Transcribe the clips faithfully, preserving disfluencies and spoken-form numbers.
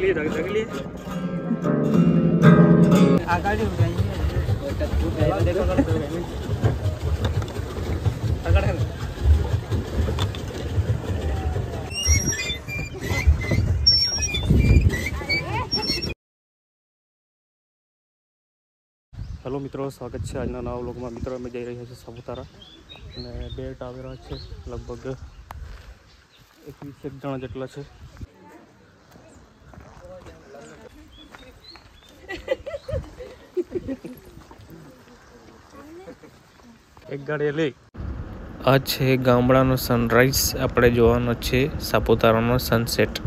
लिए रख लिए हेलो मित्रों, स्वागत है आज नवा व्लॉग में। मित्रों जई रह्या छे सापुतारा ने बे टावेरा छे, लगभग एकवीस एक जणा जेटला छे। एक गाड़ी ले आ छे गामडानो सनराइज, आपणे जोवानो छे सापुतारानो सनसेट।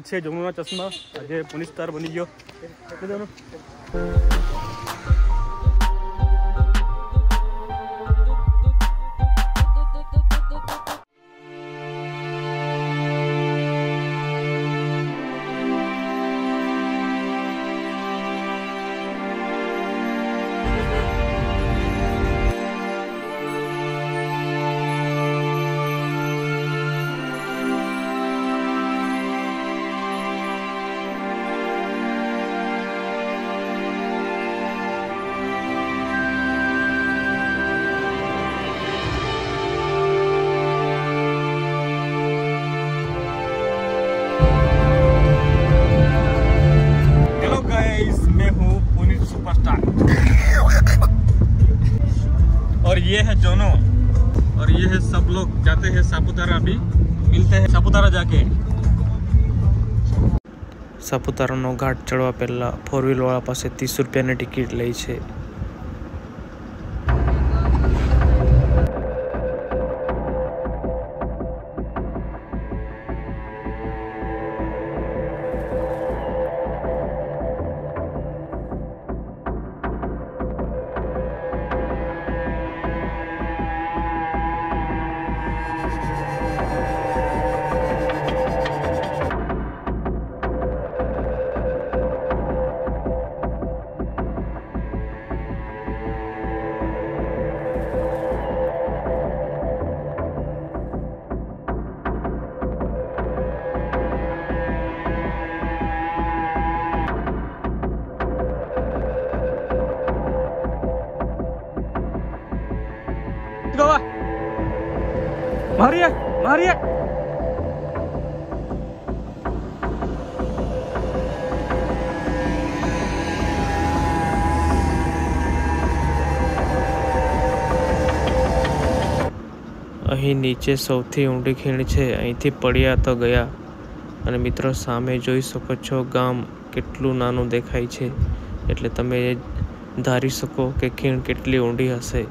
अच्छे जमुना चश्मा अजय पुलिस स्टार बनी गयो। और ये है जोनो और ये है सब लोग जाते हैं सापुतारा। अभी मिलते हैं सापुतारा जाके। सापुतारा नो घाट चढ़वा पहला फोर व्हील वाला पास तीस रुपया ने टिकट लाई छे। मारिए मारिए अही नीचे સૌથી ઊંડી ખીણ છે। અહીંથી પડ્યા તો ગયા। અને મિત્રો સામે જોઈ શકો છો ગામ કેટલું નાનું દેખાય છે, એટલે તમે ધારી શકો કે ખીણ કેટલી ઊંડી હશે।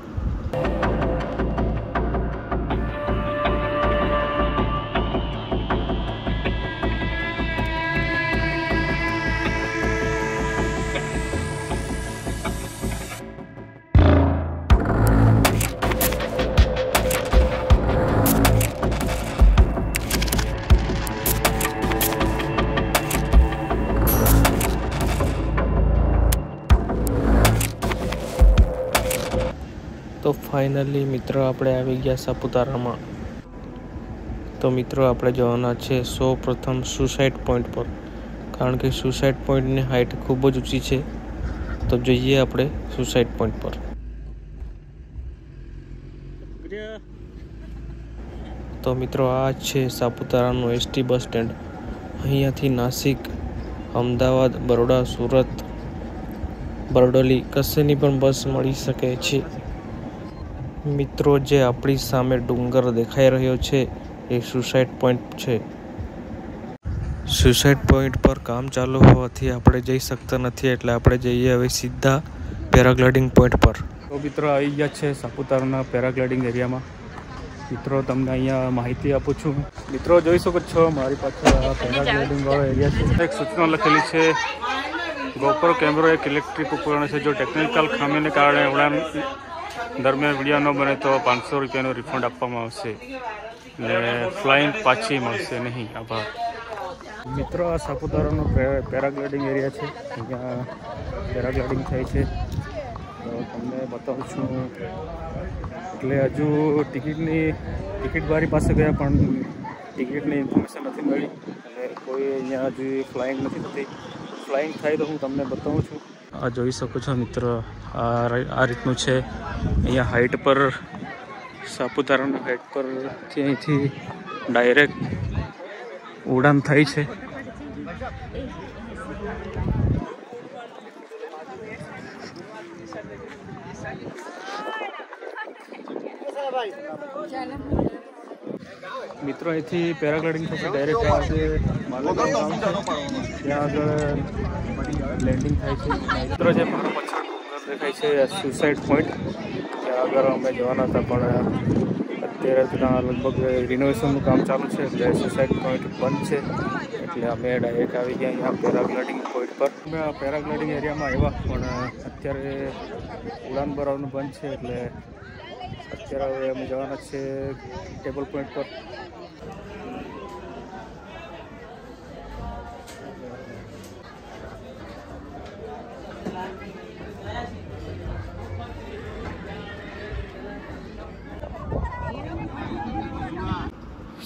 फाइनली मित्रों आपणे आवी गया सापुतारा में। तो मित्रों आपणे जवाना छे सौ प्रथम सुसाइड पॉइंट पर, कारण के सुसाइड पॉइंट ने हाइट खूब ज ऊँची है। तो जईए आपणे सुसाइड पॉइंट पर। तो मित्रों आ छे सापुतारानो एस टी बस स्टेन्ड। अहींयाथी नासिक, अमदावाद, बड़ोड़ा, सूरत, बरडोली कशेनी पण बस मळी शके छे। मित्रों जे आपणी सामे डूंगर देखाई रह्यो छे ए सुसाइड पॉइंट छे। सुसाइड पॉइंट पर काम चालू होवाथी आपणे जई शकता नथी, एटले आपणे जईए हवे सीधा पेराग्लाइडिंग पॉइंट पर। तो मित्रों आई गया छे सापुताराना पेराग्लाइडिंग एरिया में। मित्रों तमने अहींया माहिती आपू छुं। मित्रों जोई शको छो मारी पाछळ पेराग्लाइडिंग वाळो एरिया छे। एक सूचना लखेली छे गोप्रो कैमरो एक इलेक्ट्रिक उपकरण है जो टेक्निकल खामी ने कारण उड़ान दरमियान वीडियो न बने तो पांच सौ रुपया रिफंड आपवामां आवशे ने फ्लाइंग पाछी मळशे नहीं। आभार। मित्रों आ सापुतारानो पेराग्लाइडिंग एरिया है, अहींया पेराग्लाइडिंग थाय छे। तो तमने बतावुं छुं एटले हजू टिकिटनी टिकिट बारी पासे गया पण टिकिटनी इन्फॉर्मेशन नहीं मिली अने कोई अहींया हजू फ्लाइंग नहीं थती। फ्लाइंग थाय तो हूँ तमने बताऊँ छूँ। आ जोई शको छो मित्रों आ रीतनु छे। अहींया हाइट पर सापुतारानी हाइट पर अहींथी डायरेक्ट उड़ान थाय छे। मित्रों अहींथी पेराग्लाइडिंग थशे डायरेक्ट त्यां आगळ लेंडिंग थाय छे। मित्रों जे मारो पछाड़ देखाय छे सुसाइड पॉइंट, त्यां आगळ अमे जवाना हता पण अत्यारे ત્યાં લગભગ રિનોવેશનનું કામ ચાલુ છે એટલે સુસાઇડ પોઈન્ટ બંધ છે, એટલે અમે ડાયરેક્ટ આવી ગયા અહીંયા પેરાગ્લાઇડિંગ પોઈન્ટ પર। અમે પેરાગ્લાઇડિંગ એરિયામાં આવ્યા પણ અત્યારે ઉડાન ભરવાનું બંધ છે, એટલે અત્યારે હવે અમે જવાના છે ટેબલ પોઈન્ટ પર।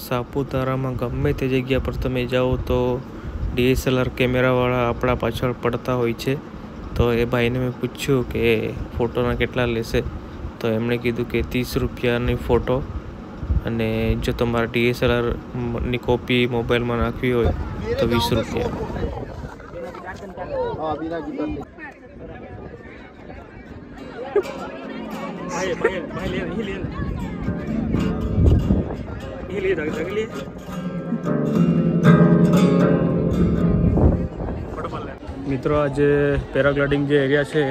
सापुतारा में गमे ते जगह पर तमे जाओ तो डीएसएलआर कैमरावाला अपना पाछळ पड़ता होय छे। तो ए भाई ने मैं पूछू के फोटोना केटला लेशे, तो एमणे कीधुं के तीस रुपयानी फोटो अने जो तमारा डीएसएलआर नी कॉपी मोबाइल में नाखवी होय तो वीस रुपया। मित्रों आज पेराग्लाइडिंग जे एरिया है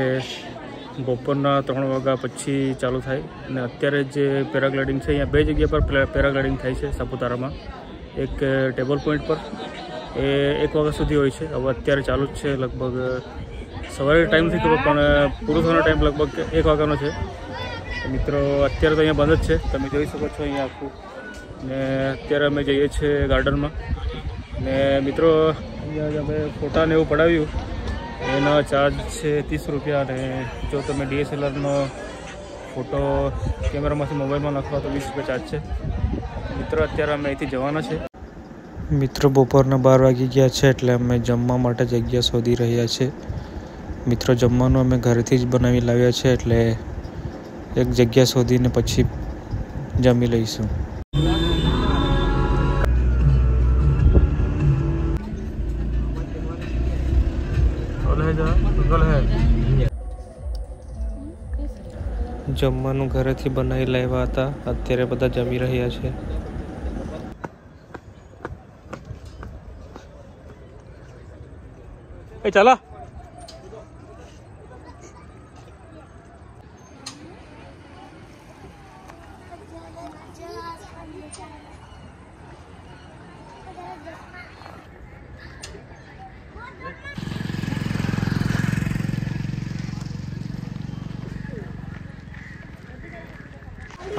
बपोरना त्रण वाग्या पछी चालू थाय। अत्यारे जे पेराग्लाइडिंग है अहीं बे जग्या पर पेराग्लाइडिंग थाय छे सापुतारा में। एक टेबल पॉइंट पर ए एक वाग्या सुधी होय छे, हवे अत्यारे चालू ज छे। लगभग सवारे टाइम थी खबर पण पूरो थवानो टाइम लगभग एक वाग्यानो छे। मित्रों अत्यारे तो अहीं बंध ज छे, तमे जोई शको छो अहीं आखुं। ने अत्यारे अमे जईए छे गार्डन में ने मित्रों अमे फोटा ने एवुं पडाव्युं। एना चार्ज है तीस रुपया ने जो तमे डीएसएलआर नो फोटो कैमरा में मोबाइल में नाखवा तो वीस रुपया चार्ज है। मित्रों अत्यारे अमे अहींथी जवाना छे। मित्रों बपोरना बार वागी गया छे एटले अमे जमवा माटे जग्या शोधी रह्या छे। मित्रों जमवानुं अमे घरेथी ज बनावी लाव्या छे, एटले एक जग्या शोधीने पछी जमी लईशुं। જમવાનું ઘરેથી બનાવી લાવ્યા હતા, અત્યારે બધા જમી રહ્યા છે। એ ચાલો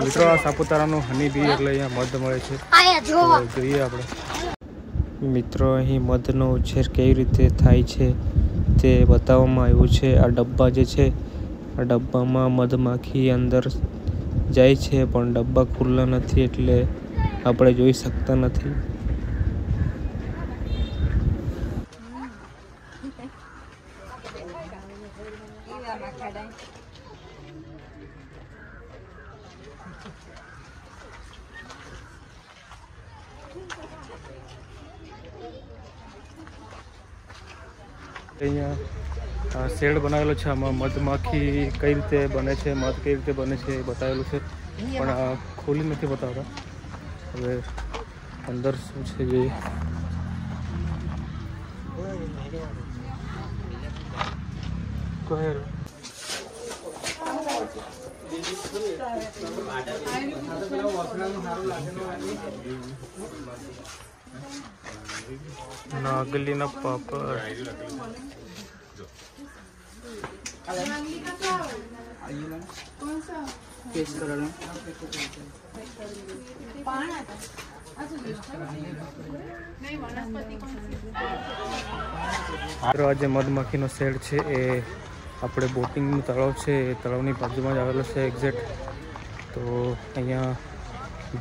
मित्रों आ सापुतारानो हनी बी एटले अहींया मध मळे छे। जोईए आपणे मित्रों अहीं मधनो उछेर केवी रीते थाय छे ते बताववामां आव्युं छे। आ डब्बा जे छे आ डब्बामां मधमाखी अंदर જાય છે પણ ડબ્બા ખુલ્લા નથી એટલે આપણે જોઈ શકતા નથી। अँ शेड बनावेलो है आम मधमाखी कई रीते बने मध कई रीते बने बताएलू है पर खोली नहीं बताता। हमें अंदर शू है नागली ना पापड़ आज मधमाखी ना शेड है ये अपने बोटिंग तलाव है तलाव बाजू में आवेलो है एक्जेक्ट। तो अँ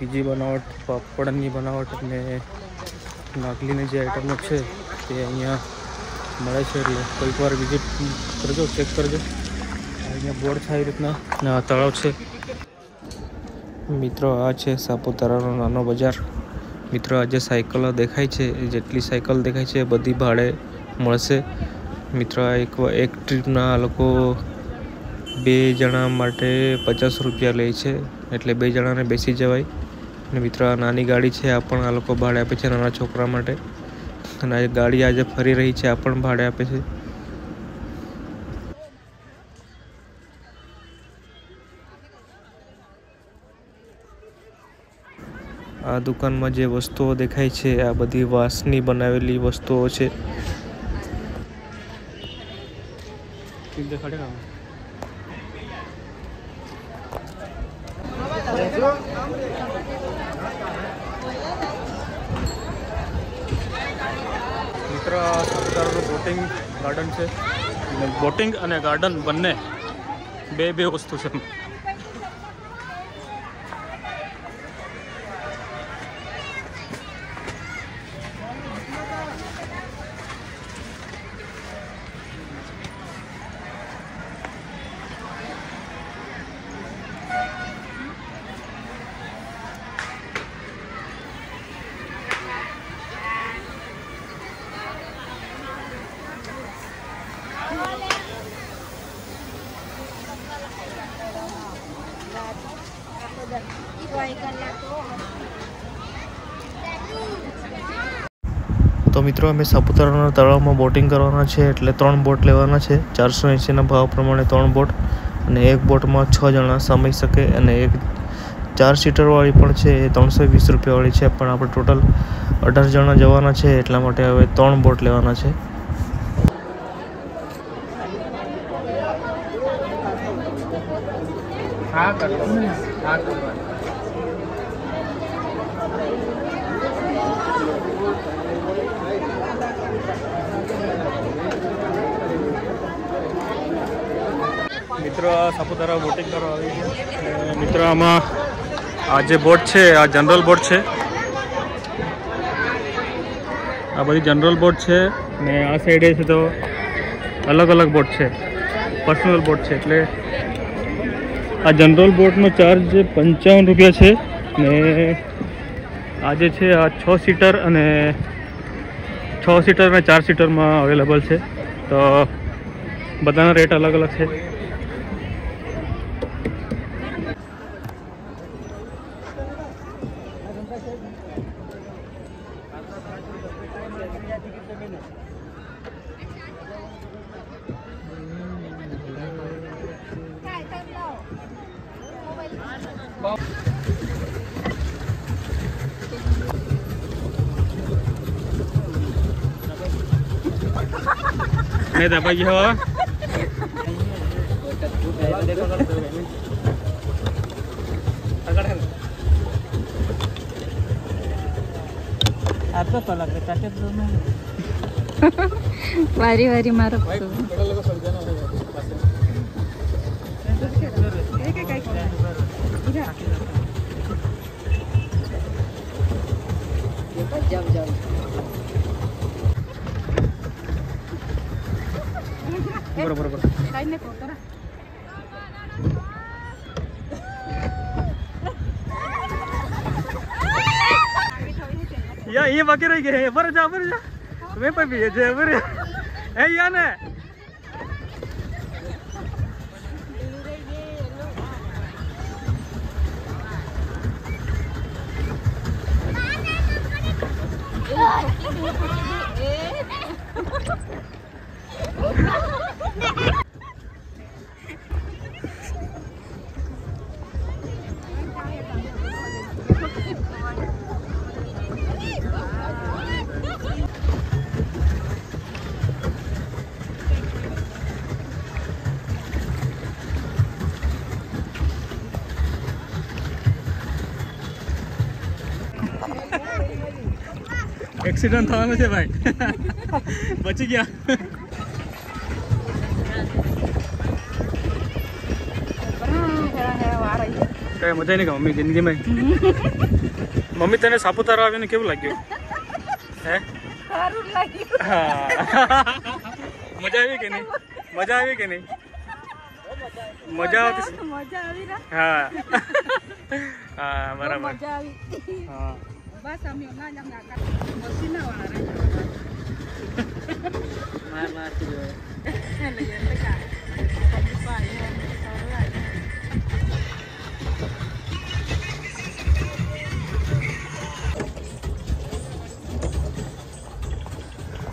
बीजी बनावट पापड़नी बनावट ने नागली ने जो आइटमो है ये अँ मे कोईक वार विजिट करजो चेक करजो। अँ बोर्ड सारी रीतना तलाव है। मित्रों आ है सापुतारा नानो बजार। मित्रों आज साइकल देखाय है जेटली साइकल देखाय है बधी भाड़े मळशे। मित्रों एक एक ट्रीपना आ लोको बे जणा माटे पचास रुपया ले छे एटले बे जणा ने बेसी जवाय। मित्रों आ नानी गाड़ी है आ पण आ लोको भाड़े आपे छे नाना छोकरा माटे। आ गाड़ी आज फरी रही है आ पण भाड़े आपे छे। आ दुकान में जे वस्तुओ देखाय छे आ बधी वांसनी बनावेली वस्तुओ छे। बोटिंग गार्डन है बोटिंग अने गार्डन बने बे बे वस्तु है। तो मित्रों अमे सापुतारा तलाव में बोटिंग करवाना छे एटले त्रण बोट लेवाना छे। चार सौ ऐसी भाव प्रमाणे त्रण बोट अने एक बोट में छ जना समाई सके अने एक चार सीटर वाली पण छे त्रण सौ वीस रुपया वाली छे पण आपणे टोटल अठार जना जवाना छे एटला माटे हवे त्रण बोट लेवाना छे। हाँ कर लो हाँ कर लो मित्रों सापुतारा बोटिंग करवा आवी छे। मित्रों आमां आ जे बोट छे आ जनरल बोट छे आ बधी जनरल बोट छे ने आ साइडे छे तो अलग अलग बोट छे पर्सनल बोट छे एटले आ जनरल बोट नो चार्ज पंचावन रुपया है ने आज है आ छ सीटर अने छ सीटर ने चार सीटर में अवेलेबल है तो बधाना रेट अलग अलग है। नहीं था भाई हो आपका पलक है चाटे दोनों वारी वारी मारो तो एक एक एक जब जब बरो बरो बरो लाइन ने कोता ना या ये बाकी रह गए बर जा बर जा वे पे भी जे बर ए या ने एक्सीडेंट था मुझे भाई बच गया क्या मजा नहीं का मम्मी जिंदगी में मम्मी तेने सापुतारा आवे ने केव लाग्यो है सारू लाग्यो मजा आवे के नहीं मजा आवे के नहीं मजा आवे मजा आवी ना हां हां बराबर मजा आवी हां बस हम ना ना का मशीन वाला रे मार मार के जो है लगे लगा खाली पाई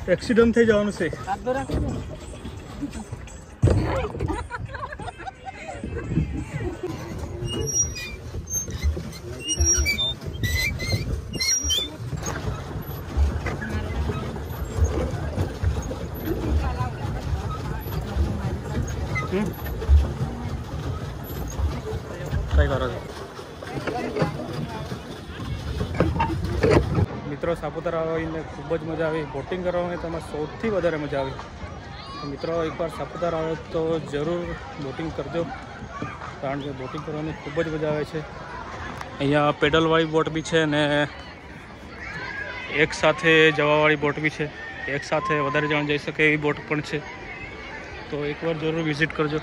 है एक्सीडेंट थे जान से મિત્રો સાપુતારા આવીને ખૂબ જ મજા આવી બોટિંગ કરવાની તમને સૌથી વધારે મજા આવી મિત્રો એકવાર સાપુતારા આવો તો જરૂર બોટિંગ કરજો કારણ કે બોટિંગ કરવાની ખૂબ જ મજા આવે છે અહીંયા પેડલવાળી બોટ બી છે અને એક સાથે જવાવાળી બોટ બી છે એક સાથે વધારે જણ જઈ શકે એવી બોટ પણ છે તો એકવાર જરૂર વિઝિટ કરજો।